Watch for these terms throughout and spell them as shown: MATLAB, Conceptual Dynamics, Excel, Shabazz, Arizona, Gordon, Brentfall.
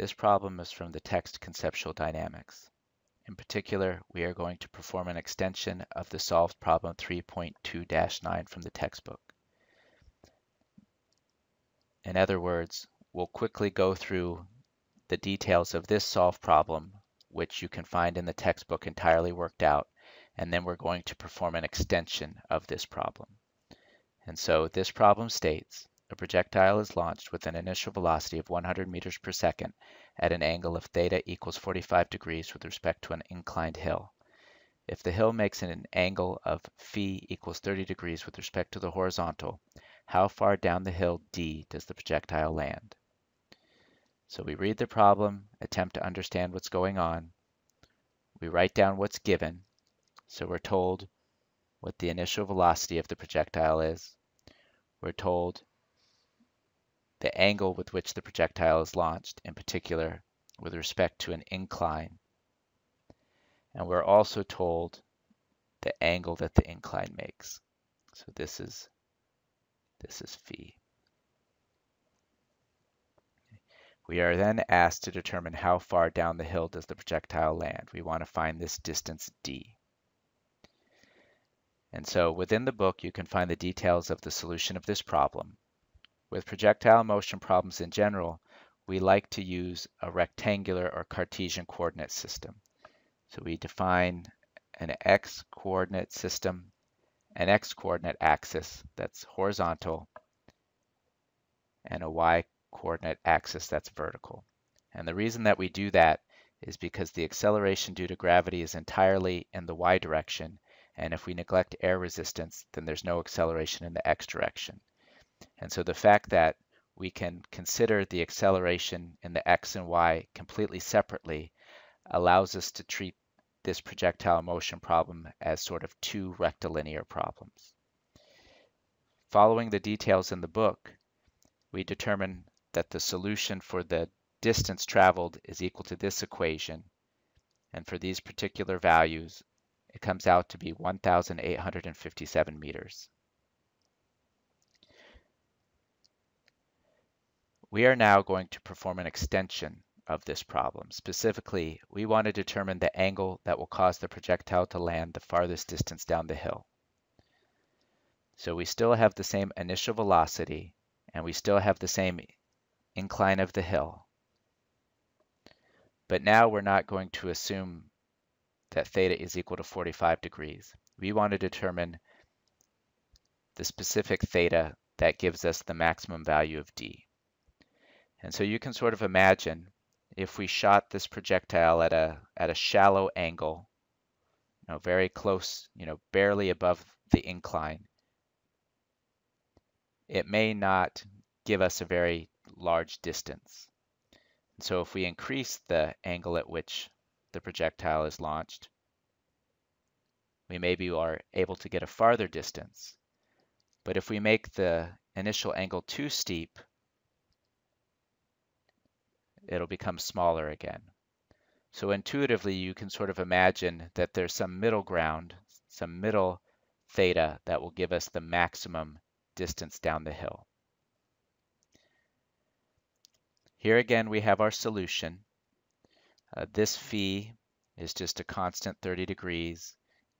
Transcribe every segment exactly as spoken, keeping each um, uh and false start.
This problem is from the text Conceptual Dynamics. In particular, we are going to perform an extension of the solved problem three point two dash nine from the textbook. In other words, we'll quickly go through the details of this solved problem, which you can find in the textbook entirely worked out, and then we're going to perform an extension of this problem. And so this problem states, a projectile is launched with an initial velocity of one hundred meters per second at an angle of theta equals forty-five degrees with respect to an inclined hill. If the hill makes an angle of phi equals thirty degrees with respect to the horizontal, how far down the hill D does the projectile land? So we read the problem, attempt to understand what's going on. We write down what's given. So we're told what the initial velocity of the projectile is. We're told the angle with which the projectile is launched, in particular with respect to an incline. And we're also told the angle that the incline makes. So this is, this is phi. We are then asked to determine how far down the hill does the projectile land. We want to find this distance D. And so within the book, you can find the details of the solution of this problem. With projectile motion problems in general, we like to use a rectangular or Cartesian coordinate system. So we define an x-coordinate system, an x-coordinate axis that's horizontal, and a y-coordinate axis that's vertical. And the reason that we do that is because the acceleration due to gravity is entirely in the y direction, and if we neglect air resistance, then there's no acceleration in the x direction. And so the fact that we can consider the acceleration in the x and y completely separately allows us to treat this projectile motion problem as sort of two rectilinear problems. Following the details in the book, we determine that the solution for the distance traveled is equal to this equation. And for these particular values, it comes out to be one thousand eight hundred fifty-seven meters. We are now going to perform an extension of this problem. Specifically, we want to determine the angle that will cause the projectile to land the farthest distance down the hill. So we still have the same initial velocity, and we still have the same incline of the hill. But now we're not going to assume that theta is equal to forty-five degrees. We want to determine the specific theta that gives us the maximum value of D. And so you can sort of imagine if we shot this projectile at a at a shallow angle, you know, very close, you know, barely above the incline, it may not give us a very large distance. And so if we increase the angle at which the projectile is launched, we maybe are able to get a farther distance. But if we make the initial angle too steep, it'll become smaller again. So intuitively, you can sort of imagine that there's some middle ground, some middle theta that will give us the maximum distance down the hill. Here again, we have our solution. Uh, this phi is just a constant thirty degrees.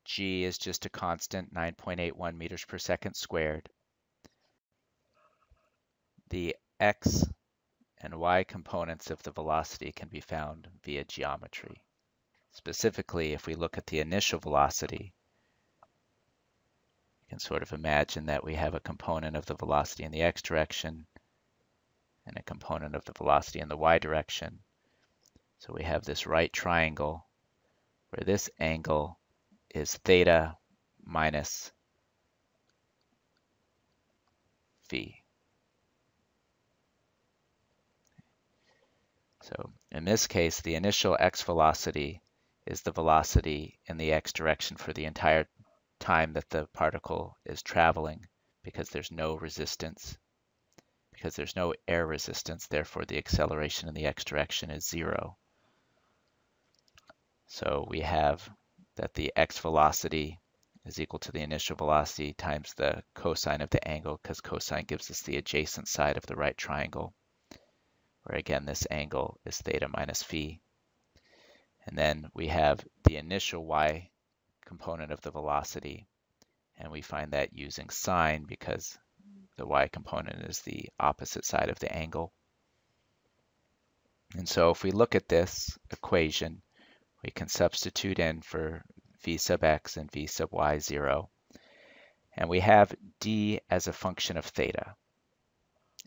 G is just a constant nine point eight one meters per second squared. The x and y components of the velocity can be found via geometry. Specifically, if we look at the initial velocity, you can sort of imagine that we have a component of the velocity in the x direction and a component of the velocity in the y direction. So we have this right triangle where this angle is theta minus phi. So in this case, the initial x velocity is the velocity in the x direction for the entire time that the particle is traveling, because there's no resistance, because there's no air resistance, therefore the acceleration in the x direction is zero. So we have that the x velocity is equal to the initial velocity times the cosine of the angle, because cosine gives us the adjacent side of the right triangle. where again this angle is theta minus phi. And then we have the initial y component of the velocity, and we find that using sine because the y component is the opposite side of the angle. And so if we look at this equation, we can substitute in for v sub x and v sub y zero, and we have d as a function of theta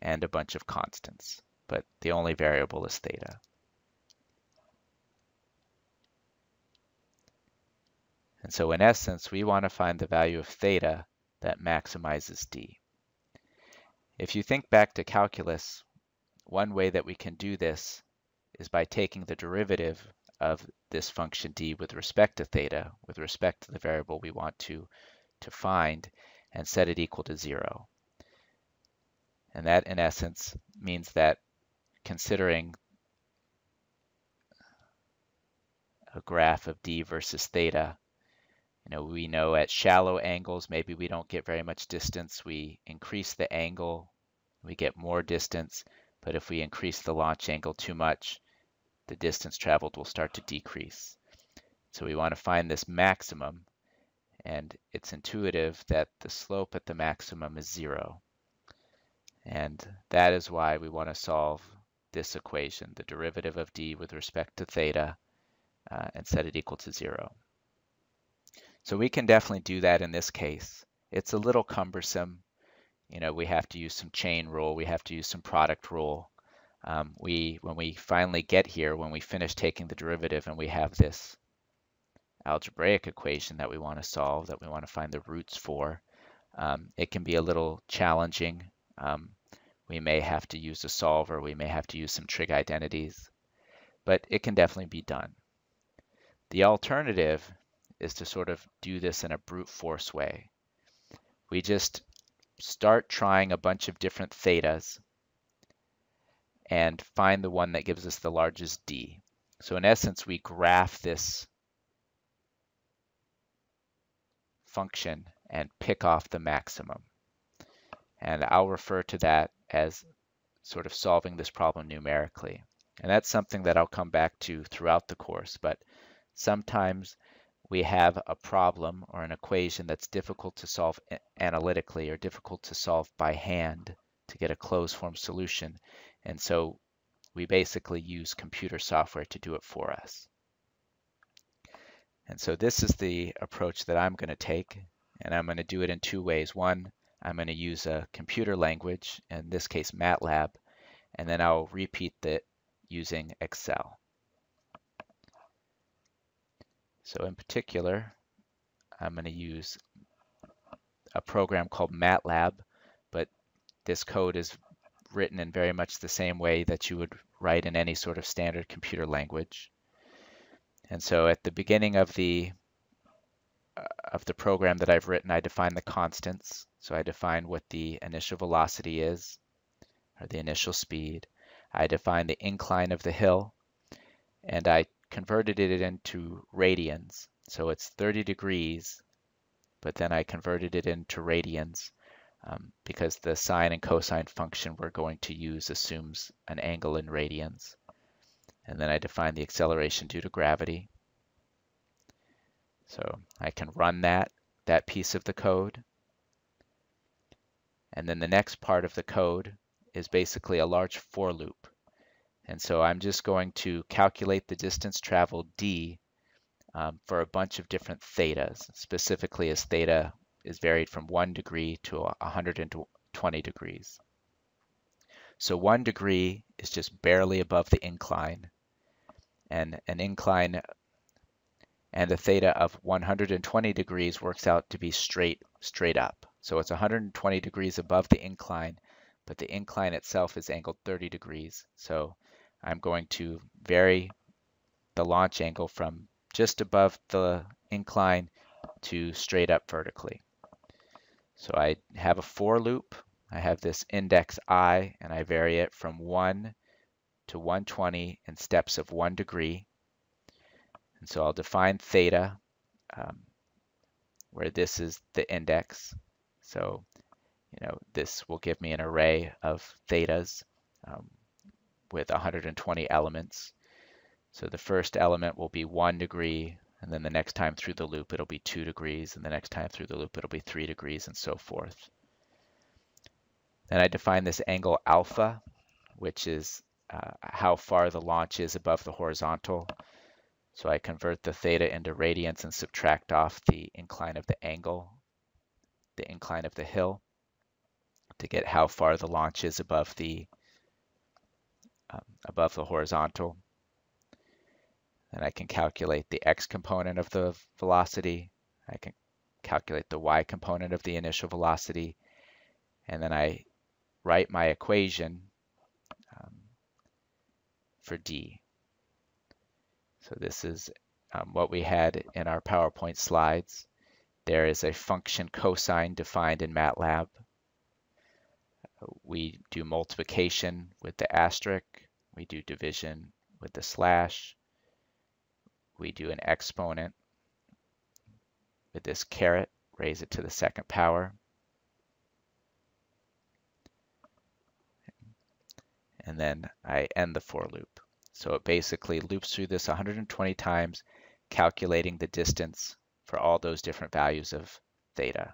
and a bunch of constants, but the only variable is theta. And so in essence, we want to find the value of theta that maximizes d. If you think back to calculus, one way that we can do this is by taking the derivative of this function d with respect to theta, with respect to the variable we want to, to find, and set it equal to zero. And that, in essence, means that considering a graph of d versus theta, you know, we know at shallow angles, maybe we don't get very much distance. We increase the angle, we get more distance. But if we increase the launch angle too much, the distance traveled will start to decrease. So we want to find this maximum, and it's intuitive that the slope at the maximum is zero. And that is why we want to solve this equation, the derivative of d with respect to theta, uh, and set it equal to zero. So we can definitely do that in this case. It's a little cumbersome. You know, we have to use some chain rule. We have to use some product rule. Um, we, when we finally get here, when we finish taking the derivative and we have this algebraic equation that we want to solve, that we want to find the roots for, um, it can be a little challenging. Um, we may have to use a solver. We may have to use some trig identities, but it can definitely be done. The alternative is to sort of do this in a brute force way. We just start trying a bunch of different thetas and find the one that gives us the largest d. So in essence, we graph this function and pick off the maximum. And I'll refer to that as sort of solving this problem numerically. And that's something that I'll come back to throughout the course, but sometimes we have a problem or an equation that's difficult to solve analytically or difficult to solve by hand to get a closed form solution. And so we basically use computer software to do it for us. And so this is the approach that I'm going to take, and I'm going to do it in two ways. One, I'm going to use a computer language, in this case MATLAB, and then I'll repeat that using Excel. So in particular, I'm going to use a program called MATLAB, but this code is written in very much the same way that you would write in any sort of standard computer language. And so at the beginning of the uh, of the program that I've written, I define the constants. So I define what the initial velocity is, or the initial speed. I define the incline of the hill, and I converted it into radians. So it's thirty degrees, but then I converted it into radians um, because the sine and cosine function we're going to use assumes an angle in radians. And then I define the acceleration due to gravity. So I can run that, that piece of the code. And then the next part of the code is basically a large for loop. And so I'm just going to calculate the distance traveled d um, for a bunch of different thetas, specifically as theta is varied from one degree to one hundred twenty degrees. So one degree is just barely above the incline, and an incline and a theta of one hundred twenty degrees works out to be straight, straight up. So it's one hundred twenty degrees above the incline, but the incline itself is angled thirty degrees. So I'm going to vary the launch angle from just above the incline to straight up vertically. So I have a for loop. I have this index I, and I vary it from one to one hundred twenty in steps of one degree. And so I'll define theta, um, where this is the index. So, you know, this will give me an array of thetas, um, with one hundred twenty elements. So the first element will be one degree, and then the next time through the loop, it'll be two degrees, and the next time through the loop, it'll be three degrees, and so forth. Then I define this angle alpha, which is uh, how far the launch is above the horizontal. So I convert the theta into radians and subtract off the incline of the angle, the incline of the hill, to get how far the launch is above the um, above the horizontal. And I can calculate the x component of the velocity. I can calculate the y component of the initial velocity. And then I write my equation um, for D. So this is um, what we had in our PowerPoint slides. There is a function cosine defined in MATLAB. We do multiplication with the asterisk. We do division with the slash. We do an exponent with this caret, raise it to the second power. And then I end the for loop. So it basically loops through this one hundred twenty times, calculating the distance for all those different values of theta.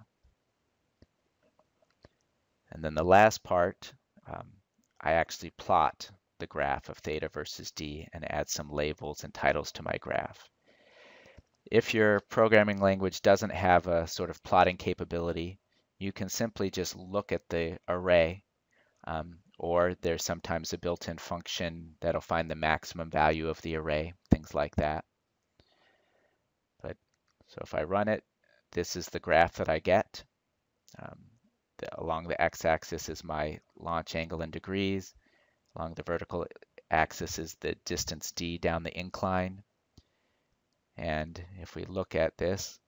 And then the last part, um, I actually plot the graph of theta versus D and add some labels and titles to my graph. If your programming language doesn't have a sort of plotting capability, you can simply just look at the array, um, or there's sometimes a built-in function that'll find the maximum value of the array, things like that. But so if I run it, this is the graph that I get. Um, the, along the x-axis is my launch angle in degrees. Along the vertical axis is the distance d down the incline. And if we look at this,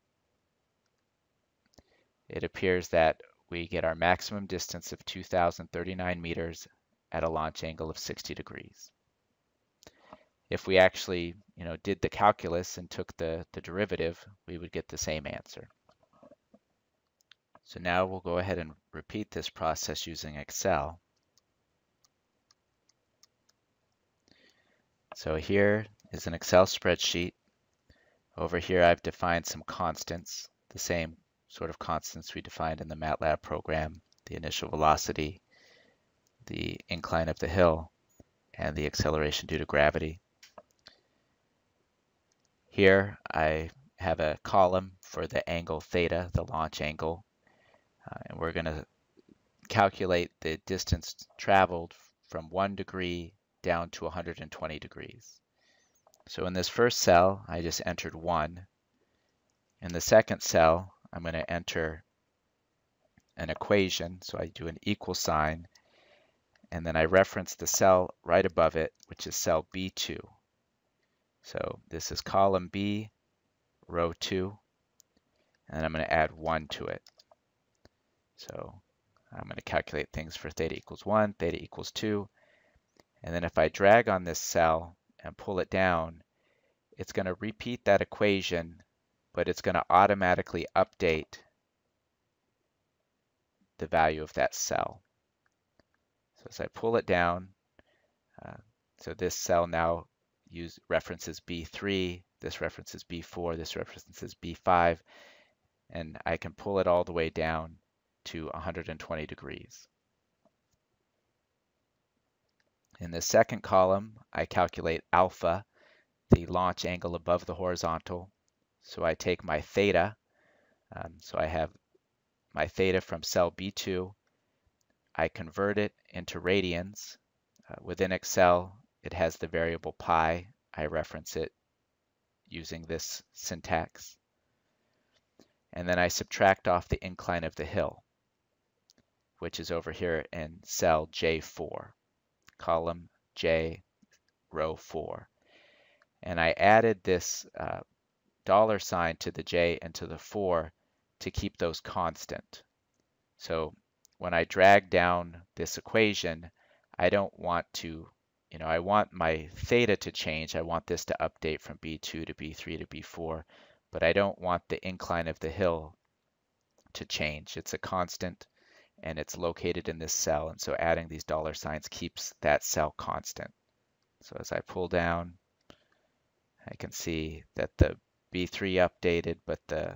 it appears that we get our maximum distance of two thousand thirty-nine meters at a launch angle of sixty degrees. If we actually, you know, did the calculus and took the, the derivative, we would get the same answer. So now we'll go ahead and repeat this process using Excel. So here is an Excel spreadsheet. Over here I've defined some constants, the same sort of constants we defined in the MATLAB program, the initial velocity, the incline of the hill, and the acceleration due to gravity. Here I have a column for the angle theta, the launch angle, uh, and we're going to calculate the distance traveled from one degree down to one hundred twenty degrees. So in this first cell, I just entered one. In the second cell, I'm going to enter an equation, so I do an equal sign, and then I reference the cell right above it, which is cell B two. So this is column B, row two, and I'm going to add one to it. So I'm going to calculate things for theta equals one, theta equals two, and then if I drag on this cell and pull it down, it's going to repeat that equation, but it's going to automatically update the value of that cell. So as I pull it down, uh, so this cell now use, references B three, this references B four, this references B five, and I can pull it all the way down to one hundred twenty degrees. In the second column, I calculate alpha, the launch angle above the horizontal. So I take my theta, um, so I have my theta from cell B two, I convert it into radians. Uh, within Excel, it has the variable pi. I reference it using this syntax. And then I subtract off the incline of the hill, which is over here in cell J four, column J, row four. And I added this uh, dollar sign to the J and to the four to keep those constant. So when I drag down this equation, I don't want to, you know, I want my theta to change. I want this to update from B two to B three to B four, but I don't want the incline of the hill to change. It's a constant and it's located in this cell. And so adding these dollar signs keeps that cell constant. So as I pull down, I can see that the B three updated, but the,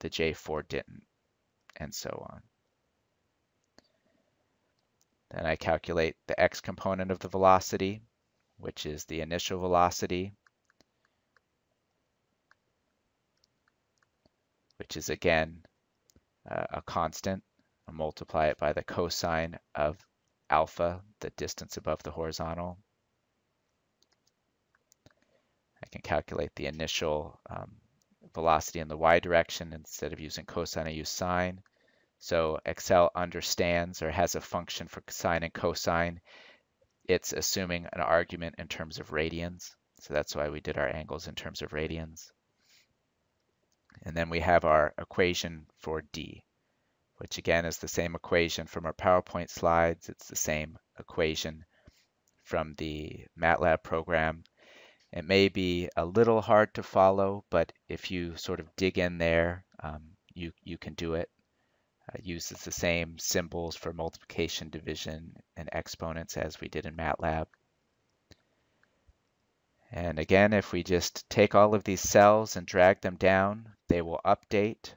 the J four didn't, and so on. Then I calculate the x component of the velocity, which is the initial velocity, which is again uh, a constant. I multiply it by the cosine of alpha, the distance above the horizontal. I can calculate the initial um, velocity in the y direction. Instead of using cosine, I use sine. So Excel understands or has a function for sine and cosine. It's assuming an argument in terms of radians. So that's why we did our angles in terms of radians. And then we have our equation for D, which again is the same equation from our PowerPoint slides. It's the same equation from the MATLAB program. It may be a little hard to follow, but if you sort of dig in there, um, you, you can do it. It uses the same symbols for multiplication, division, and exponents as we did in MATLAB. And again, if we just take all of these cells and drag them down, they will update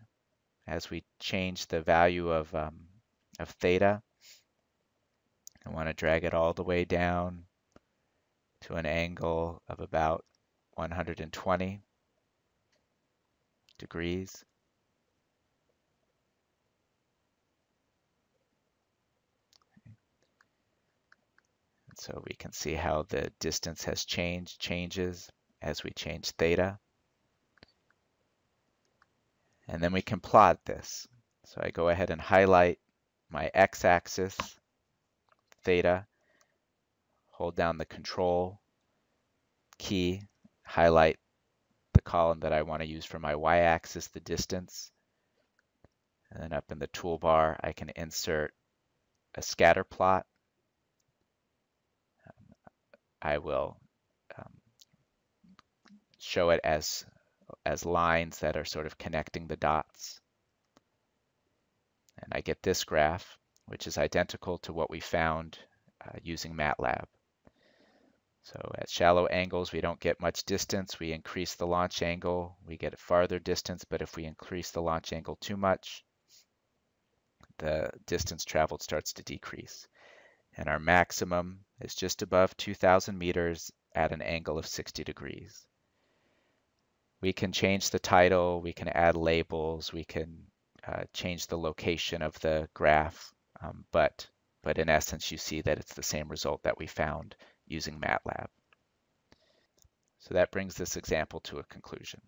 as we change the value of, um, of theta. I want to drag it all the way down to an angle of about one hundred twenty degrees. So we can see how the distance has changed, changes as we change theta. And then we can plot this. So I go ahead and highlight my x-axis, theta, hold down the control key, highlight the column that I want to use for my y-axis, the distance. And then up in the toolbar, I can insert a scatter plot. I will um, show it as, as lines that are sort of connecting the dots. And I get this graph, which is identical to what we found uh, using MATLAB. So at shallow angles, we don't get much distance. We increase the launch angle, we get a farther distance, but if we increase the launch angle too much, the distance traveled starts to decrease. And our maximum is just above two thousand meters at an angle of sixty degrees. We can change the title, we can add labels, we can uh, change the location of the graph, um, but, but in essence you see that it's the same result that we found using MATLAB. So that brings this example to a conclusion.